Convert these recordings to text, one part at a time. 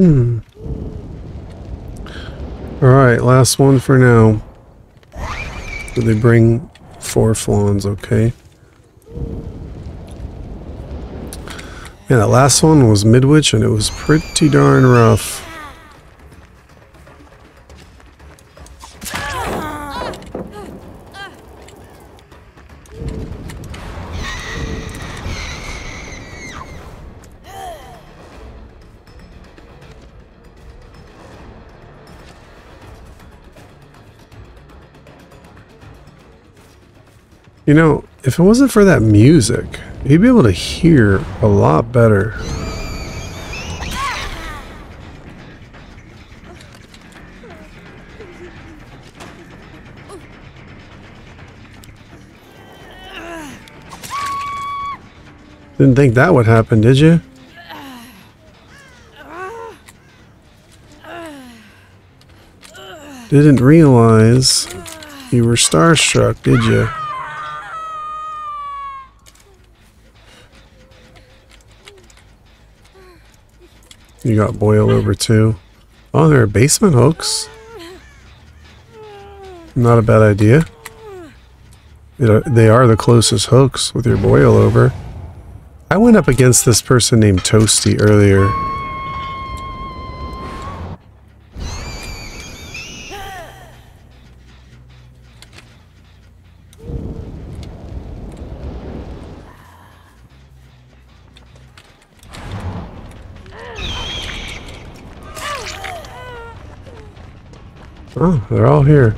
Alright, last one for now. So they bring 4 flans, okay. Yeah, that last one was Midwich and it was pretty darn rough. You know, if it wasn't for that music, you'd be able to hear a lot better. Didn't think that would happen, did you? Didn't realize you were starstruck, did you? You got boiled over too. Oh, there are basement hooks. Not a bad idea. They are the closest hooks with your boil over. I went up against this person named Toasty earlier. Oh, they're all here.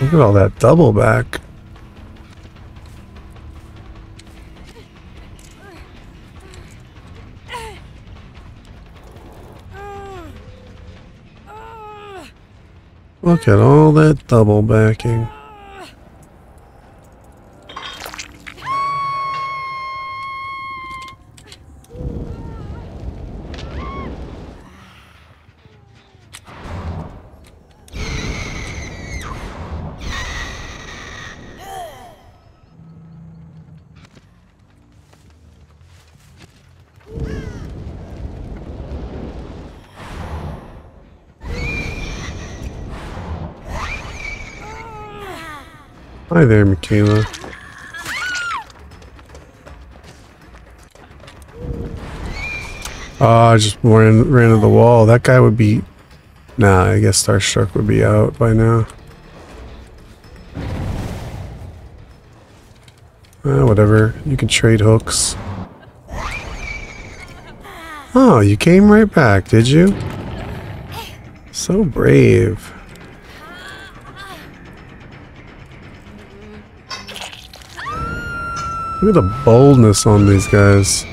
Look at all that double back. Look at all that double backing. Hi there, Mikayla. I just ran to the wall. That guy would be... Nah, I guess Starstruck would be out by now. Whatever. You can trade hooks. Oh, you came right back, did you? So brave. Look at the boldness on these guys.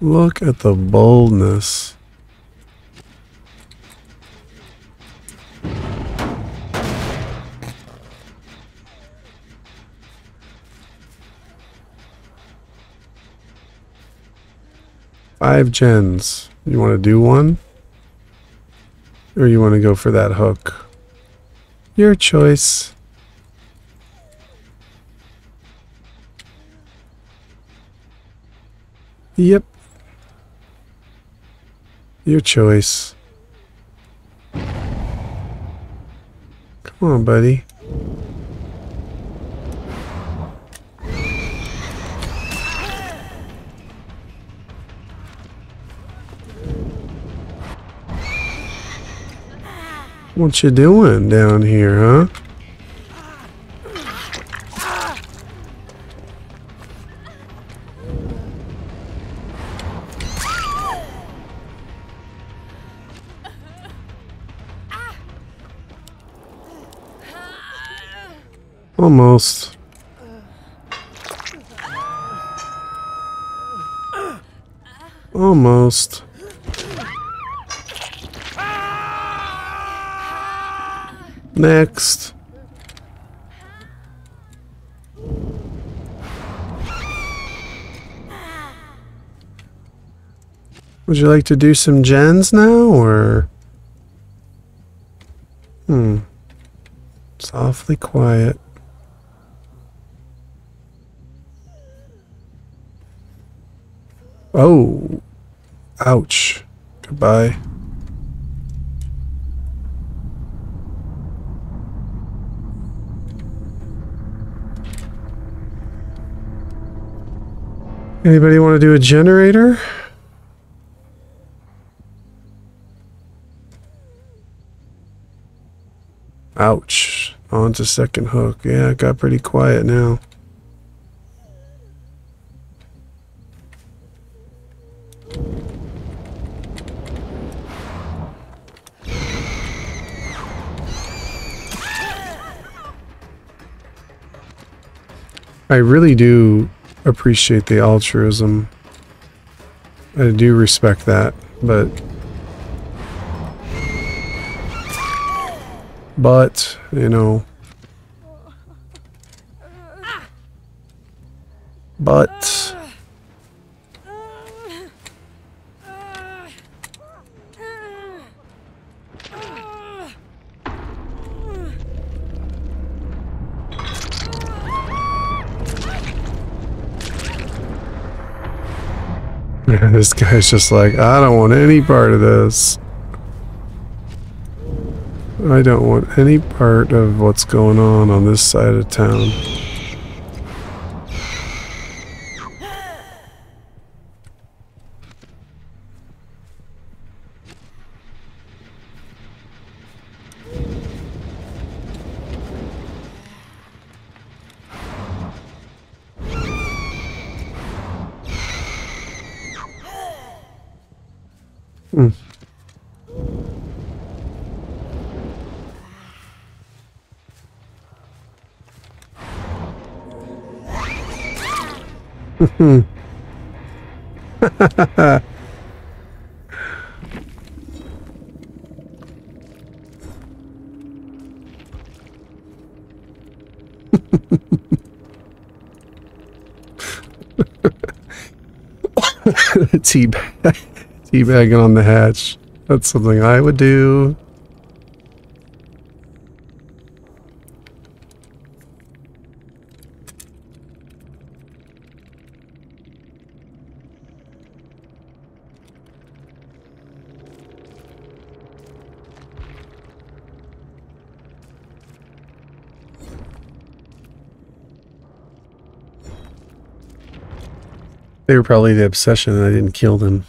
Look at the boldness. Five gens. You want to do one? Or you want to go for that hook? Your choice. Yep. Your choice. Come on, buddy. What you doing down here, huh? Almost. Almost. Next. Would you like to do some gens now, or? It's awfully quiet. Oh. Ouch. Goodbye. Anybody want to do a generator? Ouch. On to second hook. Yeah, it got pretty quiet now. I really do appreciate the altruism. I do respect that, but you know, but this guy's just like, I don't want any part of this. I don't want any part of what's going on this side of town. Teabagging on the hatch. That's something I would do. They were probably the obsession that I didn't kill them.